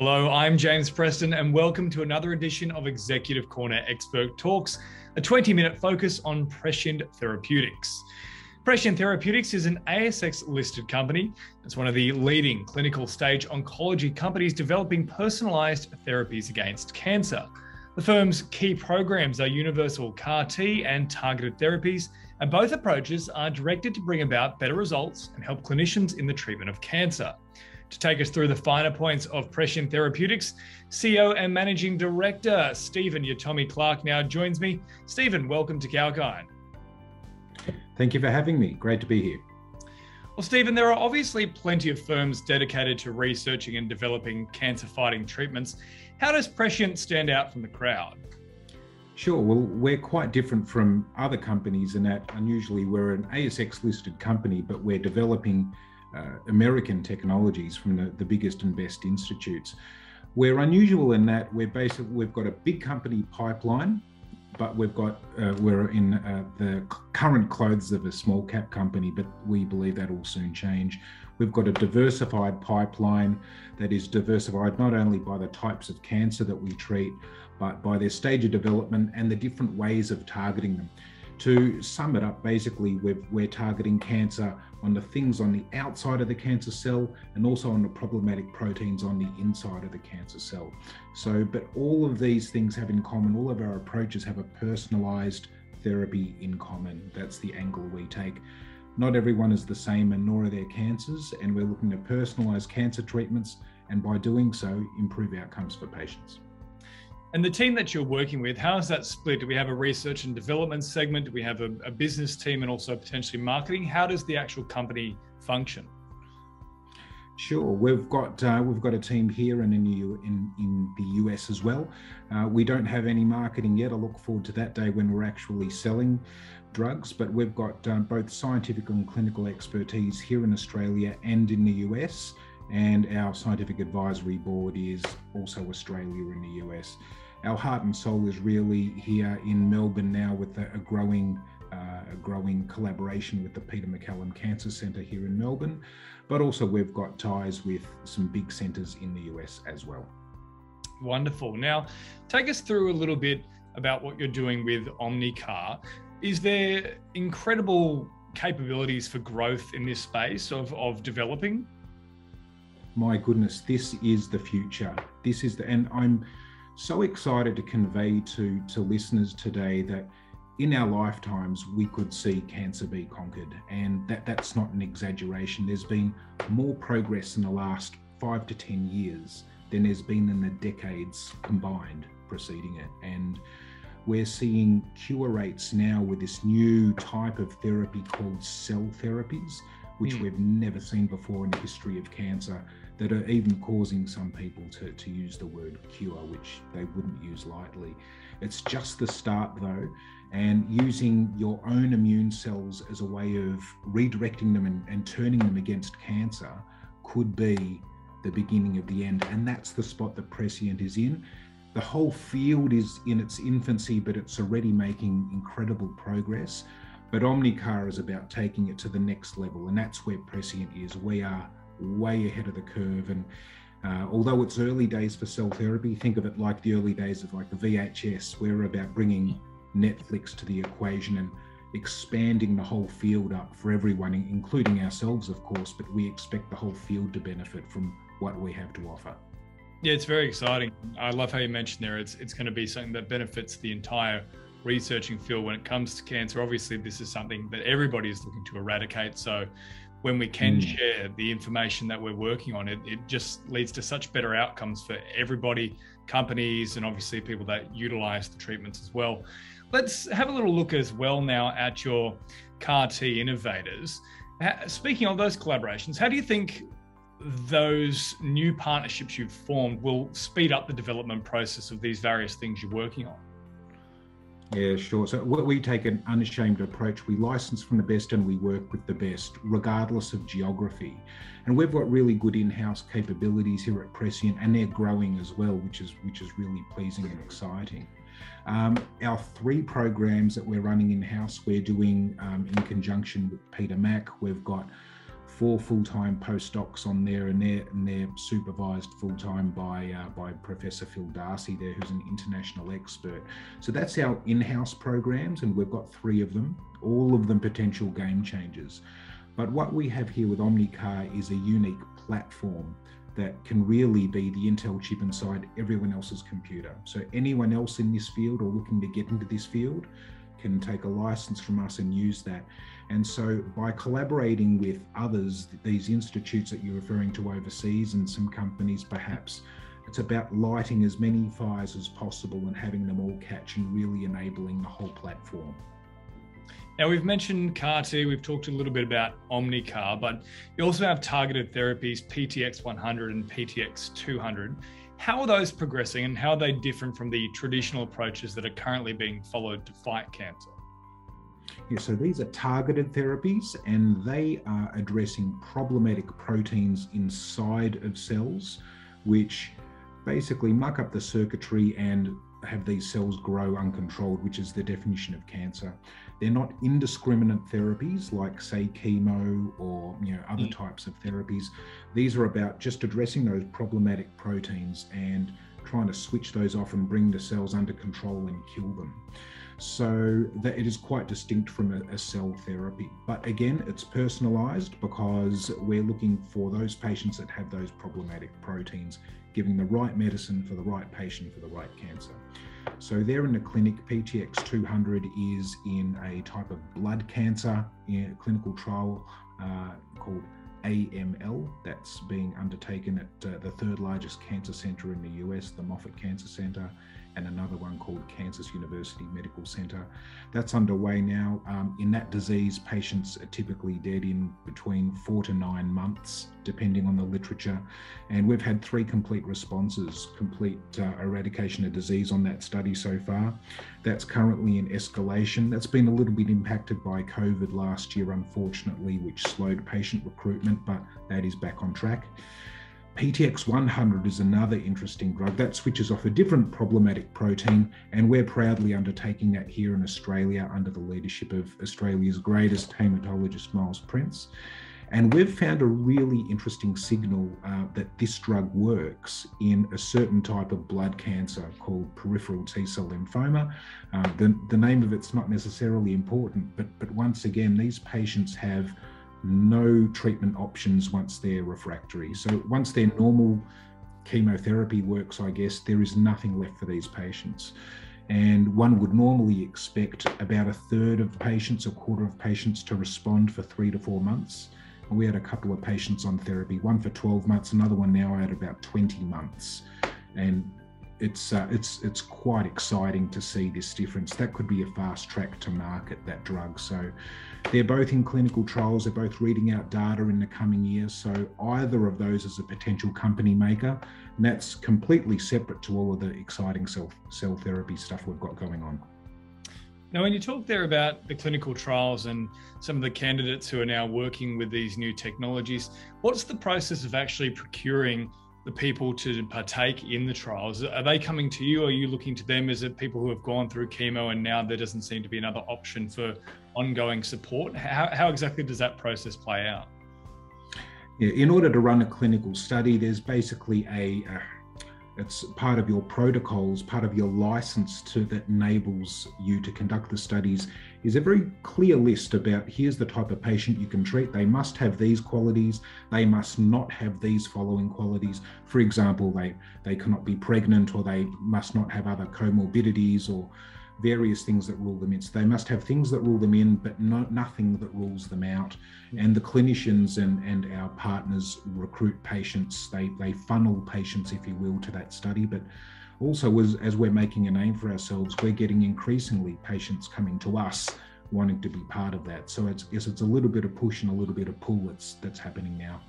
Hello, I'm James Preston and welcome to another edition of Executive Corner Expert Talks, a 20-minute focus on Prescient Therapeutics. Prescient Therapeutics is an ASX-listed company. It's one of the leading clinical stage oncology companies developing personalised therapies against cancer. The firm's key programs are Universal CAR-T and targeted therapies, and both approaches are directed to bring about better results and help clinicians in the treatment of cancer. To take us through the finer points of Prescient Therapeutics, CEO and Managing Director Stephen Yatomi-Clarke now joins me. Stephen, welcome to Kalkine. Thank you for having me. Great to be here. Well, Stephen, there are obviously plenty of firms dedicated to researching and developing cancer-fighting treatments. How does Prescient stand out from the crowd? Sure. Well, we're quite different from other companies in that unusually we're an ASX-listed company, but we're developing American technologies from the biggest and best institutes. We're unusual in that we've got a big company pipeline, but we're in the current clothes of a small cap company, but we believe that will soon change. We've got a diversified pipeline that is diversified not only by the types of cancer that we treat, but by their stage of development and the different ways of targeting them. To sum it up, basically, we're targeting cancer on the things on the outside of the cancer cell and also on the problematic proteins on the inside of the cancer cell. So, but all of these things have in common, all of our approaches have a personalized therapy in common. That's the angle we take. Not everyone is the same and nor are their cancers, and we're looking to personalize cancer treatments and by doing so, improve outcomes for patients. And the team that you're working with, how is that split? Do we have a research and development segment? Do we have a business team and also potentially marketing? How does the actual company function? Sure, we've got a team here and in the US as well. We don't have any marketing yet. I look forward to that day when we're actually selling drugs, but we've got both scientific and clinical expertise here in Australia and in the US. And our scientific advisory board is also Australia and the US. Our heart and soul is really here in Melbourne now with a growing collaboration with the Peter McCallum Cancer Center here in Melbourne, but also we've got ties with some big centers in the US as well. Wonderful. Now, take us through a little bit about what you're doing with OmniCAR. Is there incredible capabilities for growth in this space of developing? My goodness, this is the future. And I'm so excited to convey to listeners today that in our lifetimes, we could see cancer be conquered. And that's not an exaggeration. There's been more progress in the last 5 to 10 years than there's been in the decades combined preceding it. And we're seeing cure rates now with this new type of therapy called cell therapies, which we've never seen before in the history of cancer, that are even causing some people to use the word cure, which they wouldn't use lightly. It's just the start though, and using your own immune cells as a way of redirecting them and turning them against cancer could be the beginning of the end. And that's the spot that Prescient is in. The whole field is in its infancy, but it's already making incredible progress. But OmniCAR is about taking it to the next level, and that's where Prescient is. We are way ahead of the curve, and although it's early days for cell therapy, think of it like the early days of like the VHS. We're about bringing Netflix to the equation and expanding the whole field up for everyone, including ourselves, of course, but we expect the whole field to benefit from what we have to offer. Yeah, it's very exciting. I love how you mentioned there, it's going to be something that benefits the entire researching field when it comes to cancer. Obviously, this is something that everybody is looking to eradicate. So when we can share the information that we're working on, it just leads to such better outcomes for everybody, companies, and obviously people that utilize the treatments as well. Let's have a little look as well now at your CAR-T innovators. Speaking of those collaborations, how do you think those new partnerships you've formed will speed up the development process of these various things you're working on? Yeah, sure. So we take an unashamed approach. We license from the best and we work with the best, regardless of geography. And we've got really good in-house capabilities here at Prescient, and they're growing as well, which is really pleasing and exciting. Our 3 programs that we're running in-house, we're doing in conjunction with Peter Mac. We've got 4 full-time postdocs on there, and they're supervised full-time by Professor Phil Darcy there, who's an international expert. So that's our in-house programs, and we've got 3 of them, all of them potential game changers. But what we have here with OmniCAR is a unique platform that can really be the Intel chip inside everyone else's computer. So anyone else in this field or looking to get into this field can take a license from us and use that. And so by collaborating with others, these institutes that you're referring to overseas and some companies perhaps, it's about lighting as many fires as possible and having them all catch and really enabling the whole platform. Now, we've mentioned CAR-T, we've talked a little bit about OmniCAR, but you also have targeted therapies, PTX100 and PTX200. How are those progressing, and how are they different from the traditional approaches that are currently being followed to fight cancer? Yeah, so these are targeted therapies, and they are addressing problematic proteins inside of cells, which basically muck up the circuitry and have these cells grow uncontrolled, which is the definition of cancer. They're not indiscriminate therapies like, say, chemo or other types of therapies. These are about just addressing those problematic proteins and trying to switch those off and bring the cells under control and kill them. So that it is quite distinct from a cell therapy. But again, it's personalized because we're looking for those patients that have those problematic proteins, giving the right medicine for the right patient for the right cancer. So there in the clinic, PTX200 is in a type of blood cancer in a clinical trial called AML, that's being undertaken at the 3rd largest cancer center in the US, the Moffitt Cancer Center, and another one called Kansas University Medical Center. That's underway now. In that disease, patients are typically dead in between 4 to 9 months, depending on the literature. And we've had 3 complete responses, complete eradication of disease on that study so far. That's currently in escalation. That's been a little bit impacted by COVID last year, unfortunately, which slowed patient recruitment, but that is back on track. PTX100 is another interesting drug that switches off a different problematic protein, and we're proudly undertaking that here in Australia under the leadership of Australia's greatest haematologist, Miles Prince. And we've found a really interesting signal that this drug works in a certain type of blood cancer called peripheral T-cell lymphoma. The name of it's not necessarily important, but once again, these patients have no treatment options once they're refractory. So once their normal chemotherapy works, I guess, there is nothing left for these patients. And one would normally expect about a third of patients, a quarter of patients to respond for 3 to 4 months. And we had a couple of patients on therapy, one for 12 months, another one now at about 20 months. And it's quite exciting to see this difference. That could be a fast track to market, that drug. So they're both in clinical trials. They're both reading out data in the coming years. So either of those is a potential company maker, and that's completely separate to all of the exciting cell therapy stuff we've got going on. Now, when you talk there about the clinical trials and some of the candidates who are now working with these new technologies, what's the process of actually procuring the people to partake in the trials? Are they coming to you? Or are you looking to them? Is it people who have gone through chemo and now there doesn't seem to be another option for ongoing support? How exactly does that process play out? Yeah, in order to run a clinical study, there's basically it's part of your protocols, part of your license that enables you to conduct the studies, is a very clear list about here's the type of patient you can treat. They must have these qualities. They must not have these following qualities. For example, they cannot be pregnant, or they must not have other comorbidities or various things that rule them in. So they must have things that rule them in, but nothing that rules them out. And the clinicians and our partners recruit patients. They funnel patients, if you will, to that study. But also, as we're making a name for ourselves, we're getting increasingly patients coming to us wanting to be part of that. So it's a little bit of push and a little bit of pull that's happening now.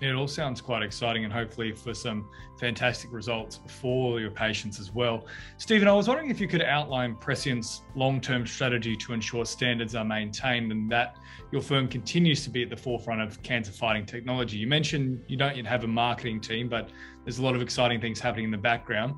It all sounds quite exciting, and hopefully for some fantastic results for your patients as well. Stephen, I was wondering if you could outline Prescient's long-term strategy to ensure standards are maintained and that your firm continues to be at the forefront of cancer-fighting technology. You mentioned you don't yet have a marketing team, but there's a lot of exciting things happening in the background.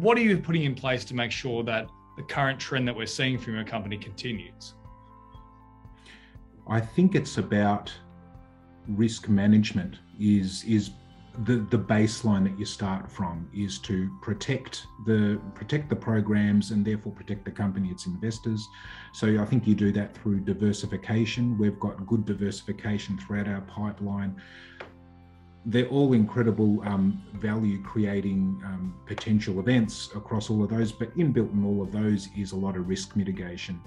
What are you putting in place to make sure that the current trend that we're seeing from your company continues? I think it's about risk management is the baseline that you start from, is to protect the programs and therefore protect the company, its investors. So I think you do that through diversification. We've got good diversification throughout our pipeline. They're all incredible value creating potential events across all of those, but inbuilt in all of those is a lot of risk mitigation.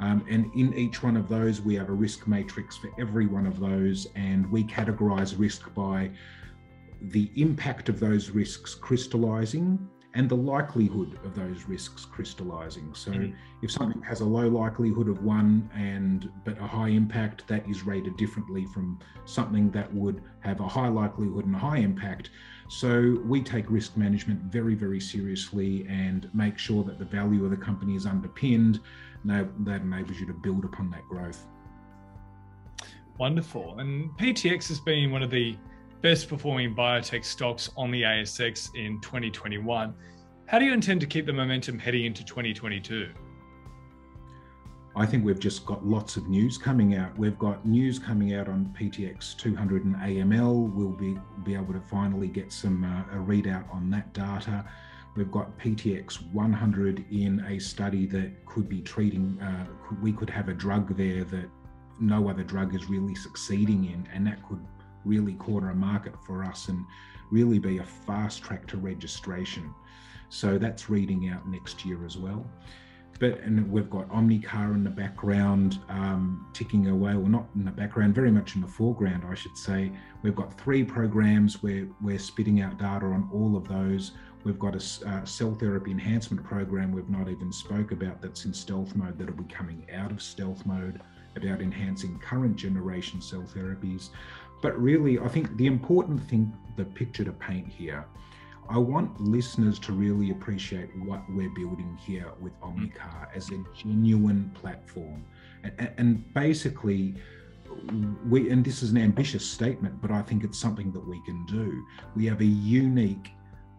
And in each one of those, we have a risk matrix for every one of those, and we categorize risk by the impact of those risks crystallizing and the likelihood of those risks crystallizing. So if something has a low likelihood of one but a high impact, that is rated differently from something that would have a high likelihood and a high impact. So we take risk management very, very seriously and make sure that the value of the company is underpinned. Now that enables you to build upon that growth. Wonderful. And PTX has been one of the best performing biotech stocks on the ASX in 2021. How do you intend to keep the momentum heading into 2022? I think we've just got lots of news coming out. We've got news coming out on PTX200 and AML. We'll be able to finally get a readout on that data. We've got PTX100 in a study that could be treating, we could have a drug there that no other drug is really succeeding in, and that could really corner a market for us and really be a fast track to registration. So that's reading out next year as well. And we've got OmniCAR in the background, ticking away, well, not in the background, very much in the foreground, I should say. We've got three programs where we're spitting out data on all of those. We've got a cell therapy enhancement program we've not even spoke about that's in stealth mode, that'll be coming out of stealth mode, about enhancing current generation cell therapies. But really, I think the important thing, the picture to paint here, I want listeners to really appreciate what we're building here with OmniCAR as a genuine platform. And basically, and this is an ambitious statement, but I think it's something that we can do. We have a unique,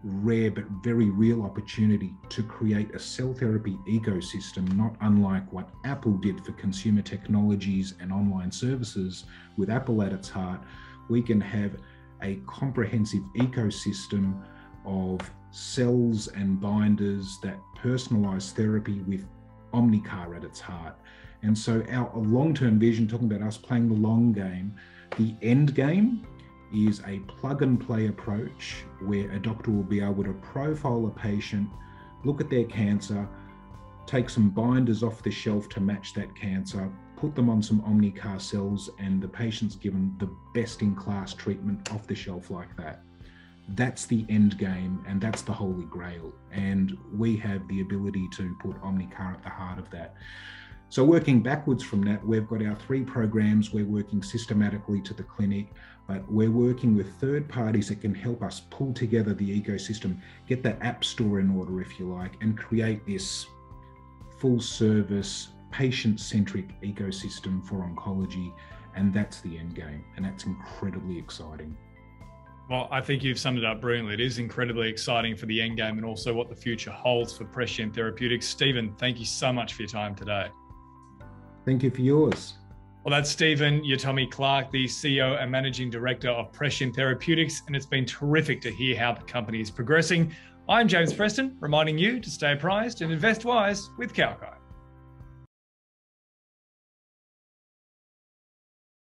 rare, but very real opportunity to create a cell therapy ecosystem, not unlike what Apple did for consumer technologies and online services. With Apple at its heart, we can have a comprehensive ecosystem of cells and binders that personalize therapy with OmniCAR at its heart. And so our long-term vision, talking about us playing the long game, the end game is a plug-and-play approach where a doctor will be able to profile a patient, look at their cancer, take some binders off the shelf to match that cancer, put them on some OmniCAR cells, and the patient's given the best-in-class treatment off the shelf like that. That's the end game, and that's the holy grail. And we have the ability to put OmniCAR at the heart of that. So working backwards from that, we've got our three programs. We're working systematically to the clinic, but we're working with third parties that can help us pull together the ecosystem, get that app store in order, if you like, and create this full service, patient-centric ecosystem for oncology. And that's the end game. And that's incredibly exciting. Well, I think you've summed it up brilliantly. It is incredibly exciting for the end game and also what the future holds for Prescient Therapeutics. Stephen, thank you so much for your time today. Thank you for yours. Well, that's Stephen Yatomi-Clarke, the CEO and Managing Director of Prescient Therapeutics, and it's been terrific to hear how the company is progressing. I'm James Preston, reminding you to stay apprised and invest wise with Kalkine.